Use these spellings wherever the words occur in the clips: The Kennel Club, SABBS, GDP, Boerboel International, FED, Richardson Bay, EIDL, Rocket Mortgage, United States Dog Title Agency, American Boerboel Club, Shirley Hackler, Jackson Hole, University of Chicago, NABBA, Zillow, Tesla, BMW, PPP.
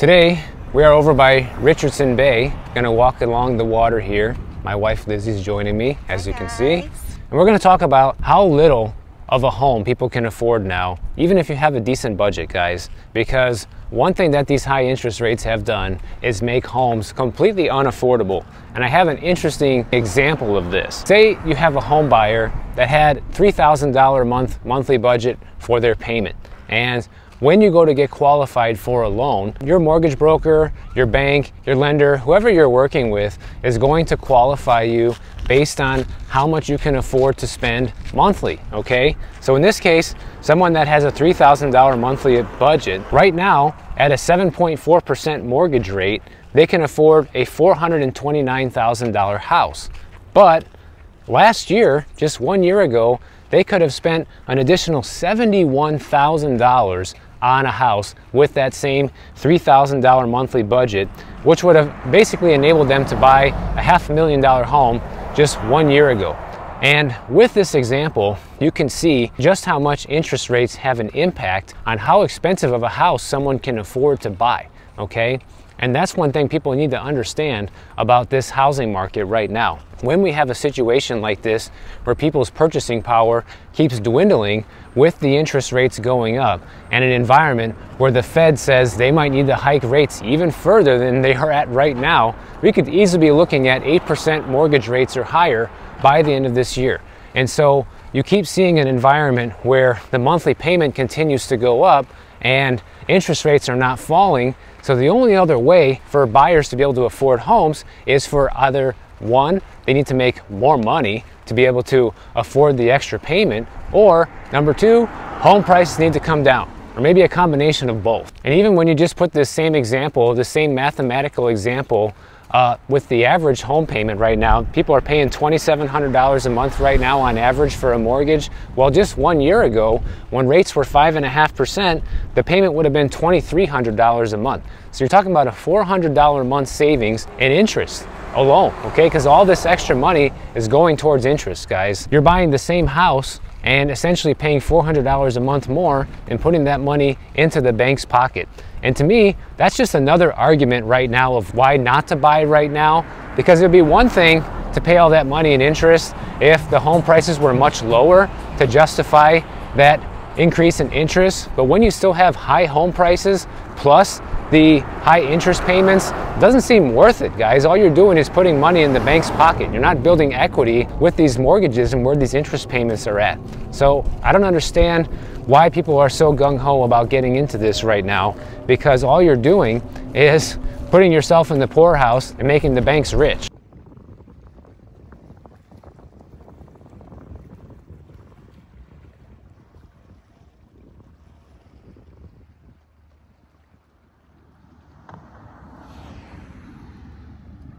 Today, we are over by Richardson Bay. Gonna walk along the water here. My wife Lizzie's joining me, as you can see. And we're gonna talk about how little of a home people can afford now, even if you have a decent budget, guys. Because one thing that these high interest rates have done is make homes completely unaffordable. And I have an interesting example of this. Say you have a home buyer that had $3,000 a monthly budget for their payment. And when you go to get qualified for a loan, your mortgage broker, your bank, your lender, whoever you're working with is going to qualify you based on how much you can afford to spend monthly, okay? So in this case, someone that has a $3,000 monthly budget, right now at a 7.4% mortgage rate, they can afford a $429,000 house. But last year, just 1 year ago, they could have spent an additional $71,000 on a house with that same $3,000 monthly budget, which would have basically enabled them to buy a $500,000 home just 1 year ago. And with this example, you can see just how much interest rates have an impact on how expensive of a house someone can afford to buy, okay? And that's one thing people need to understand about this housing market right now. When we have a situation like this where people's purchasing power keeps dwindling with the interest rates going up and an environment where the Fed says they might need to hike rates even further than they are at right now, we could easily be looking at 8% mortgage rates or higher by the end of this year. And so you keep seeing an environment where the monthly payment continues to go up and interest rates are not falling. So the only other way for buyers to be able to afford homes is for either one, they need to make more money to be able to afford the extra payment, or number two, home prices need to come down, or maybe a combination of both. And even when you just put this same example, the same mathematical example with the average home payment right now, people are paying $2,700 a month right now on average for a mortgage. Well, just 1 year ago, when rates were 5.5%, the payment would have been $2,300 a month. So you're talking about a $400 a month savings in interest alone, okay? Because all this extra money is going towards interest, guys. You're buying the same house and essentially paying $400 a month more and putting that money into the bank's pocket. And to me, that's just another argument right now of why not to buy right now, because it would be one thing to pay all that money in interest if the home prices were much lower to justify that increase in interest. But when you still have high home prices plus the high interest payments, it doesn't seem worth it, guys. All you're doing is putting money in the bank's pocket. You're not building equity with these mortgages and where these interest payments are at. So I don't understand why people are so gung-ho about getting into this right now, because all you're doing is putting yourself in the poorhouse and making the banks rich.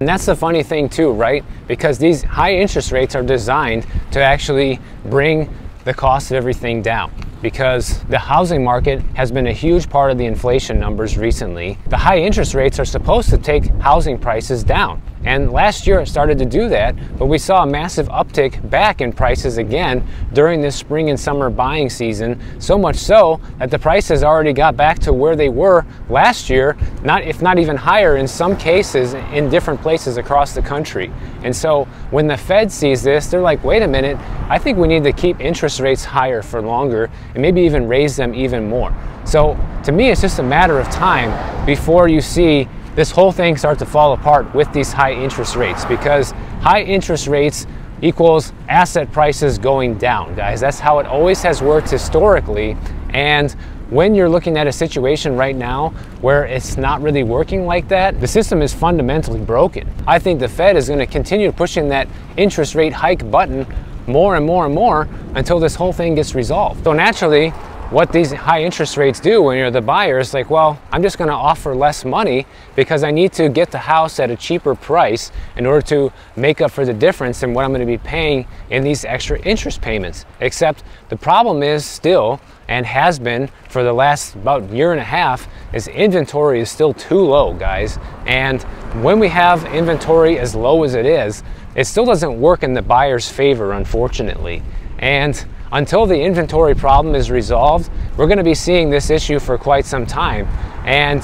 And that's the funny thing too, right? Because these high interest rates are designed to actually bring the cost of everything down, because the housing market has been a huge part of the inflation numbers recently. The high interest rates are supposed to take housing prices down. And last year it started to do that, but we saw a massive uptick back in prices again during this spring and summer buying season, so much so that the prices already got back to where they were last year, if not even higher in some cases in different places across the country. And so when the Fed sees this, they're like, wait a minute, I think we need to keep interest rates higher for longer and maybe even raise them even more. So to me, it's just a matter of time before you see this whole thing starts to fall apart with these high interest rates, because high interest rates equals asset prices going down, guys. That's how it always has worked historically. And when you're looking at a situation right now where it's not really working like that, the system is fundamentally broken. I think the Fed is going to continue pushing that interest rate hike button more and more and more until this whole thing gets resolved. So naturally, what these high interest rates do when you're the buyer is like, well, I'm just gonna offer less money because I need to get the house at a cheaper price in order to make up for the difference in what I'm gonna be paying in these extra interest payments. Except the problem is still, and has been for the last about year and a half, is inventory is still too low, guys. And when we have inventory as low as it is, it still doesn't work in the buyer's favor, unfortunately. And until the inventory problem is resolved, we're going to be seeing this issue for quite some time. And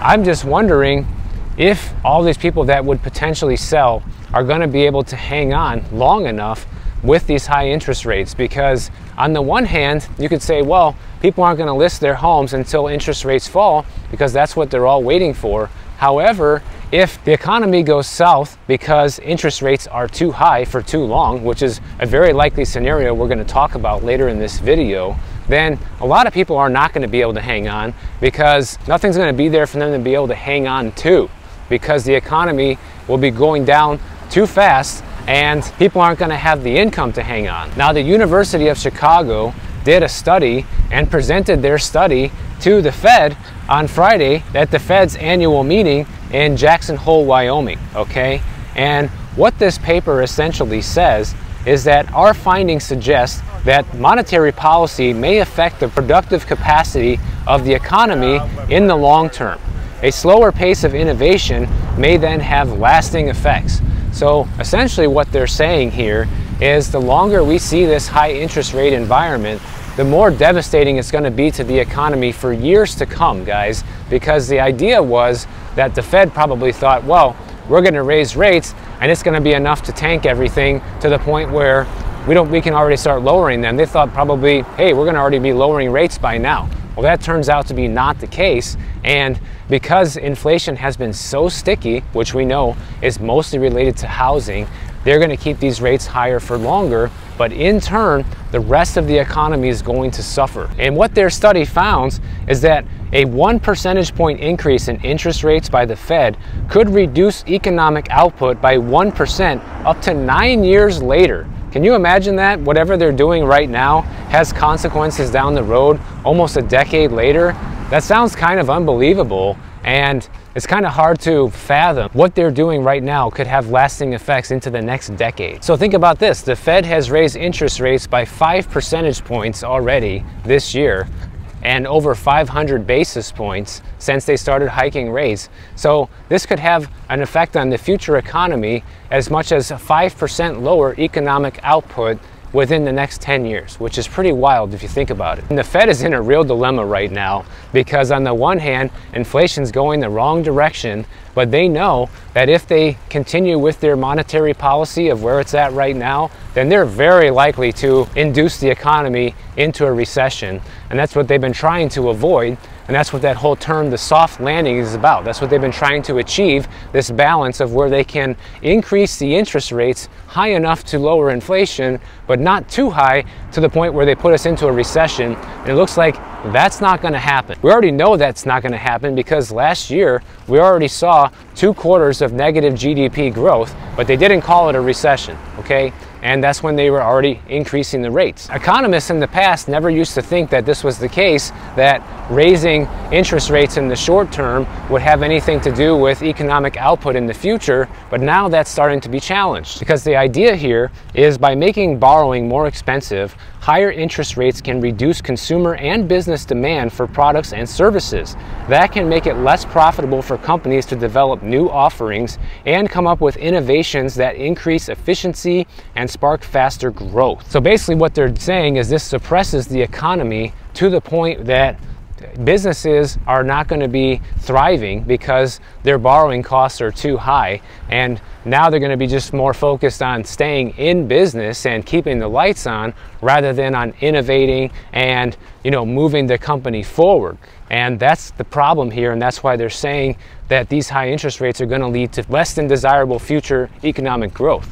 I'm just wondering if all these people that would potentially sell are going to be able to hang on long enough with these high interest rates, because on the one hand you could say, well, people aren't going to list their homes until interest rates fall because that's what they're all waiting for. However, if the economy goes south because interest rates are too high for too long, which is a very likely scenario we're going to talk about later in this video, then a lot of people are not going to be able to hang on because nothing's going to be there for them to be able to hang on to, because the economy will be going down too fast and people aren't going to have the income to hang on. Now, the University of Chicago did a study and presented their study to the Fed on Friday at the Fed's annual meeting in Jackson Hole, Wyoming, okay? And what this paper essentially says is that our findings suggest that monetary policy may affect the productive capacity of the economy in the long term. A slower pace of innovation may then have lasting effects. So essentially what they're saying here is the longer we see this high interest rate environment, the more devastating it's going to be to the economy for years to come, guys, because the idea was that the Fed probably thought, well, we're going to raise rates and it's going to be enough to tank everything to the point where we can already start lowering them. They thought probably, hey, we're going to already be lowering rates by now. Well, that turns out to be not the case, and because inflation has been so sticky, which we know is mostly related to housing, they're going to keep these rates higher for longer, but in turn, the rest of the economy is going to suffer. And what their study found is that a 1 percentage point increase in interest rates by the Fed could reduce economic output by 1% up to 9 years later. Can you imagine that? Whatever they're doing right now has consequences down the road almost a decade later. That sounds kind of unbelievable, and it's kind of hard to fathom what they're doing right now could have lasting effects into the next decade. So think about this. The Fed has raised interest rates by 5 percentage points already this year, and over 500 basis points since they started hiking rates. So this could have an effect on the future economy as much as a 5% lower economic output within the next 10 years, which is pretty wild if you think about it. And the Fed is in a real dilemma right now, because on the one hand, inflation's going the wrong direction, but they know that if they continue with their monetary policy of where it's at right now, then they're very likely to induce the economy into a recession. And that's what they've been trying to avoid. And that's what that whole term, the soft landing, is about. That's what they've been trying to achieve, this balance of where they can increase the interest rates high enough to lower inflation, but not too high to the point where they put us into a recession. And it looks like that's not going to happen. We already know that's not going to happen, because last year we already saw 2 quarters of negative GDP growth, but they didn't call it a recession, okay? And that's when they were already increasing the rates. Economists in the past never used to think that this was the case, that raising interest rates in the short term would have anything to do with economic output in the future, but now that's starting to be challenged, because the idea here is by making borrowing more expensive, higher interest rates can reduce consumer and business demand for products and services. That can make it less profitable for companies to develop new offerings and come up with innovations that increase efficiency and spark faster growth. So basically what they're saying is this suppresses the economy to the point that businesses are not going to be thriving because their borrowing costs are too high, and now they're going to be just more focused on staying in business and keeping the lights on rather than on innovating and, you know, moving the company forward. And that's the problem here, and that's why they're saying that these high interest rates are going to lead to less than desirable future economic growth.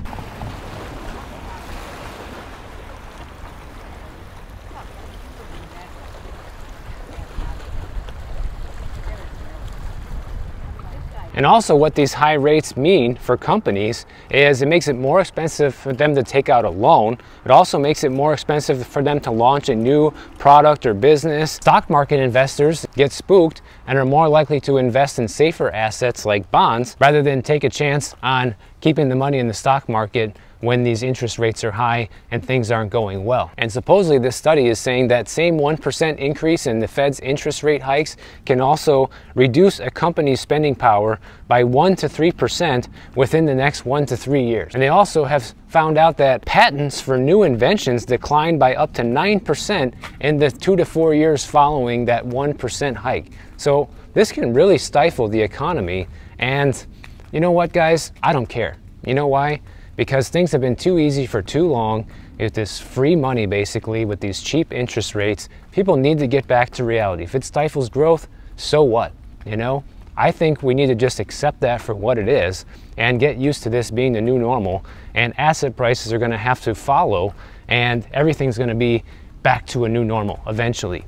And also what these high rates mean for companies is it makes it more expensive for them to take out a loan. It also makes it more expensive for them to launch a new product or business. Stock market investors get spooked and are more likely to invest in safer assets like bonds rather than take a chance on keeping the money in the stock market when these interest rates are high and things aren't going well. And supposedly this study is saying that same 1% increase in the Fed's interest rate hikes can also reduce a company's spending power by 1 to 3% within the next 1 to 3 years. And they also have found out that patents for new inventions declined by up to 9% in the 2 to 4 years following that 1% hike. So This can really stifle the economy. And you know what, guys? I don't care. You know why? Because things have been too easy for too long. With this free money, basically, with these cheap interest rates, people need to get back to reality. If it stifles growth, so what? You know? I think we need to just accept that for what it is and get used to this being the new normal, and asset prices are going to have to follow, and everything's going to be back to a new normal eventually.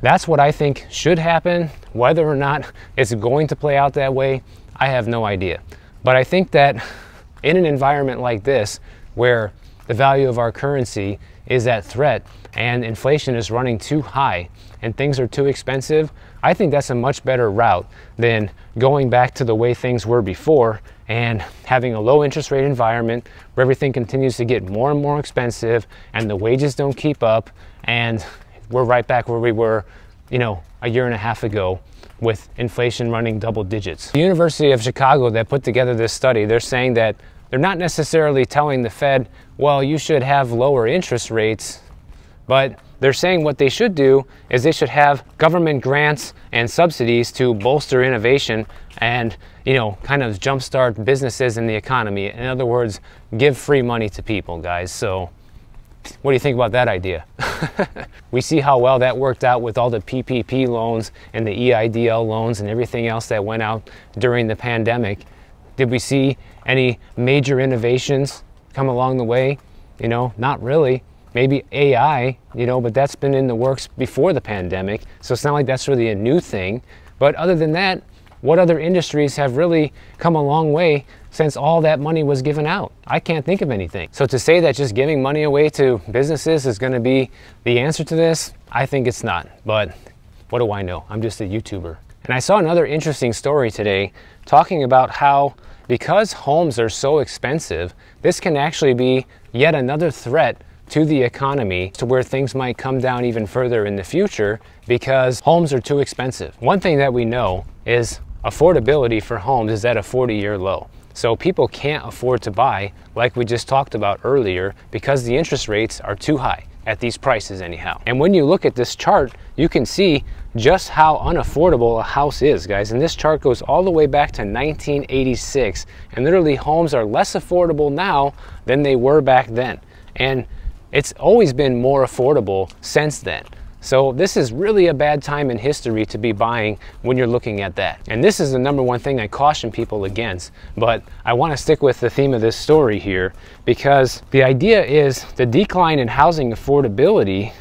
That's what I think should happen. Whether or not it's going to play out that way, I have no idea. But I think that in an environment like this, where the value of our currency is at threat and inflation is running too high and things are too expensive, I think that's a much better route than going back to the way things were before and having a low interest rate environment where everything continues to get more and more expensive and the wages don't keep up and we're right back where we were, you know, a year and a half ago with inflation running double digits. The University of Chicago that put together this study, they're saying that they're not necessarily telling the Fed, well, you should have lower interest rates, but they're saying what they should do is they should have government grants and subsidies to bolster innovation and, you know, kind of jumpstart businesses in the economy. In other words, give free money to people, guys. So what do you think about that idea? We see how well that worked out with all the PPP loans and the EIDL loans and everything else that went out during the pandemic. Did we see any major innovations come along the way? You know, not really. Maybe AI, you know, but that's been in the works before the pandemic, so it's not like that's really a new thing. But other than that, what other industries have really come a long way since all that money was given out? I can't think of anything. So to say that just giving money away to businesses is going to be the answer to this, I think it's not. But what do I know? I'm just a YouTuber. And I saw another interesting story today talking about how because homes are so expensive, this can actually be yet another threat to the economy, to where things might come down even further in the future because homes are too expensive. One thing that we know is affordability for homes is at a 40-year low. So people can't afford to buy, like we just talked about earlier, because the interest rates are too high at these prices anyhow. And when you look at this chart, you can see just how unaffordable a house is, guys. And this chart goes all the way back to 1986, and literally homes are less affordable now than they were back then. And it's always been more affordable since then. So this is really a bad time in history to be buying when you're looking at that. And this is the number one thing I caution people against, but I want to stick with the theme of this story here, because the idea is the decline in housing affordability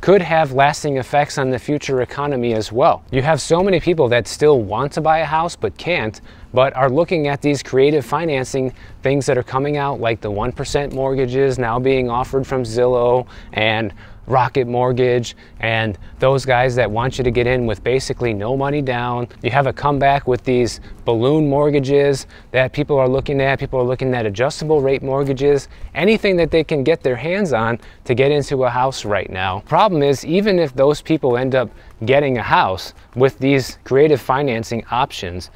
could have lasting effects on the future economy as well. You have so many people that still want to buy a house but can't, but are looking at these creative financing things that are coming out, like the 1% mortgages now being offered from Zillow and Rocket Mortgage, and those guys that want you to get in with basically no money down. You have a comeback with these balloon mortgages that people are looking at. People are looking at adjustable rate mortgages, anything that they can get their hands on to get into a house right now. Problem is, even if those people end up getting a house with these creative financing options,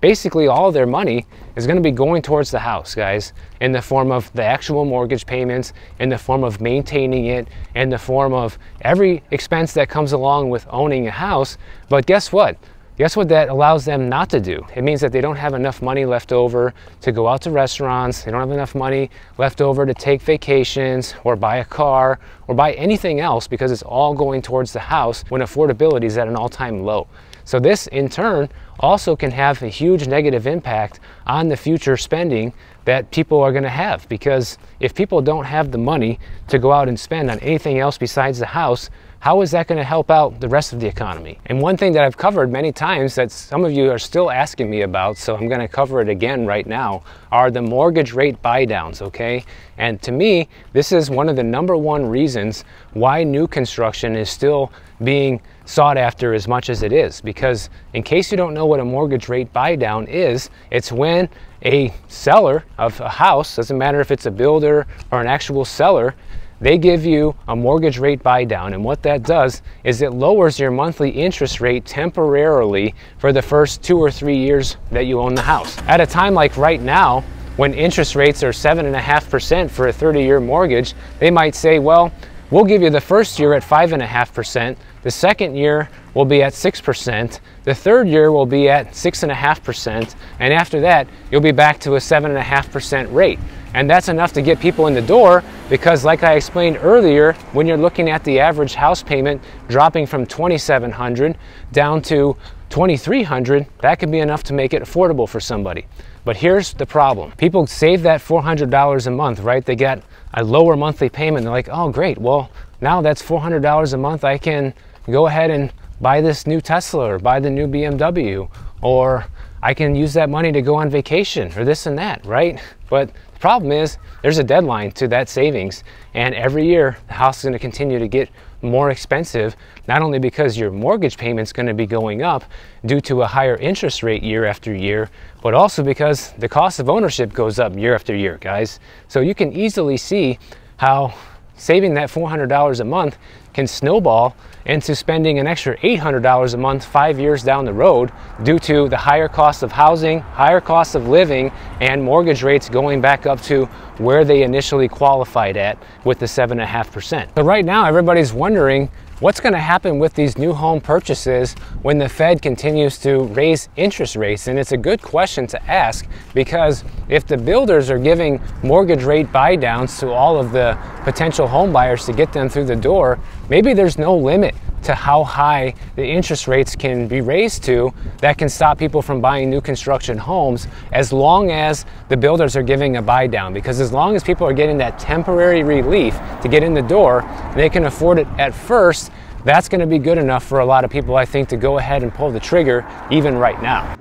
basically all their money is going to be going towards the house, guys, in the form of the actual mortgage payments, in the form of maintaining it, in the form of every expense that comes along with owning a house. But guess what? Guess what that allows them not to do? It means that they don't have enough money left over to go out to restaurants. They don't have enough money left over to take vacations or buy a car or buy anything else, because it's all going towards the house when affordability is at an all-time low. So this, in turn, also can have a huge negative impact on the future spending that people are going to have, because if people don't have the money to go out and spend on anything else besides the house, how is that going to help out the rest of the economy? And one thing that I've covered many times that some of you are still asking me about, so I'm going to cover it again right now, are the mortgage rate buy-downs, okay? And to me, this is one of the number one reasons why new construction is still being sought after as much as it is, because in case you don't know what a mortgage rate buy-down is, it's when a seller of a house, doesn't matter if it's a builder or an actual seller, they give you a mortgage rate buy-down. And what that does is it lowers your monthly interest rate temporarily for the first 2 or 3 years that you own the house. At a time like right now, when interest rates are 7.5% for a 30-year mortgage, they might say, well, We'll give you the first year at 5.5%, the second year will be at 6%, the third year will be at 6.5%, and after that, you'll be back to a 7.5% rate. And that's enough to get people in the door because, like I explained earlier, when you're looking at the average house payment dropping from $2,700 down to $2,300, that could be enough to make it affordable for somebody. But here's the problem. People save that $400 a month, right? They get a lower monthly payment. They're like, oh, great. Well, now that's $400 a month. I can go ahead and buy this new Tesla or buy the new BMW, or I can use that money to go on vacation or this and that, right? But the problem is there's a deadline to that savings. And every year, the house is going to continue to get more expensive, not only because your mortgage payment's going to be going up due to a higher interest rate year after year, but also because the cost of ownership goes up year after year, guys. So you can easily see how saving that $400 a month can snowball into spending an extra $800 a month 5 years down the road due to the higher cost of housing, higher cost of living, and mortgage rates going back up to where they initially qualified at with the 7.5%. So right now, everybody's wondering what's going to happen with these new home purchases when the Fed continues to raise interest rates. And it's a good question to ask because if the builders are giving mortgage rate buy downs to all of the potential home buyers to get them through the door, maybe there's no limit to how high the interest rates can be raised to that can stop people from buying new construction homes, as long as the builders are giving a buy down. Because as long as people are getting that temporary relief to get in the door, they can afford it at first. That's going to be good enough for a lot of people, I think, to go ahead and pull the trigger even right now.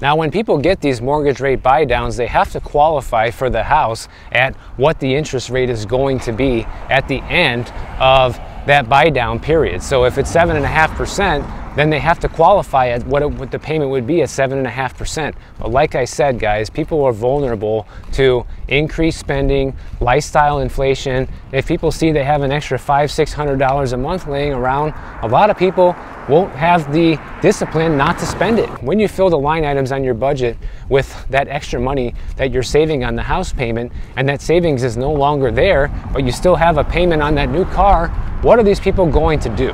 Now, when people get these mortgage rate buy downs, they have to qualify for the house at what the interest rate is going to be at the end of that buy down period. So if it's 7.5%, then they have to qualify at what the payment would be at 7.5%. But like I said, guys, people are vulnerable to increased spending, lifestyle inflation. If people see they have an extra $500, $600 a month laying around, a lot of people won't have the discipline not to spend it. When you fill the line items on your budget with that extra money that you're saving on the house payment, and that savings is no longer there, but you still have a payment on that new car, what are these people going to do?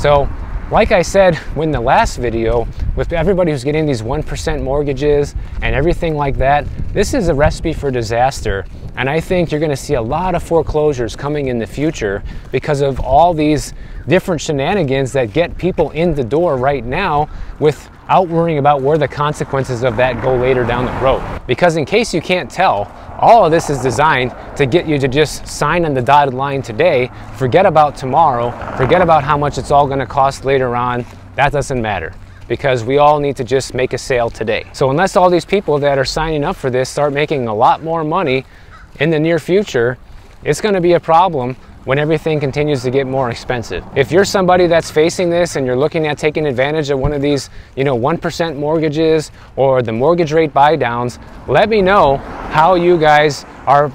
So, like I said in the last video, with everybody who's getting these 1% mortgages and everything like that, this is a recipe for disaster. And I think you're gonna see a lot of foreclosures coming in the future because of all these different shenanigans that get people in the door right now without worrying about where the consequences of that go later down the road. Because in case you can't tell, all of this is designed to get you to just sign on the dotted line today, forget about tomorrow, forget about how much it's all going to cost later on. That doesn't matter because we all need to just make a sale today. So unless all these people that are signing up for this start making a lot more money in the near future, it's going to be a problem when everything continues to get more expensive. If you're somebody that's facing this and you're looking at taking advantage of one of these, 1% mortgages or the mortgage rate buy downs, let me know how you guys are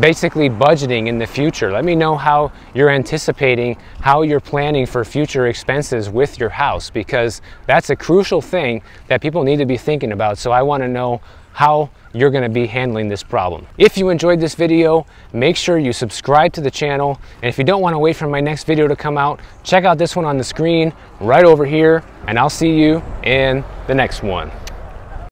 basically budgeting in the future. Let me know how you're anticipating, how you're planning for future expenses with your house, because that's a crucial thing that people need to be thinking about. So I want to know how you're going to be handling this problem. If you enjoyed this video, make sure you subscribe to the channel. And if you don't want to wait for my next video to come out, check out this one on the screen right over here, and I'll see you in the next one.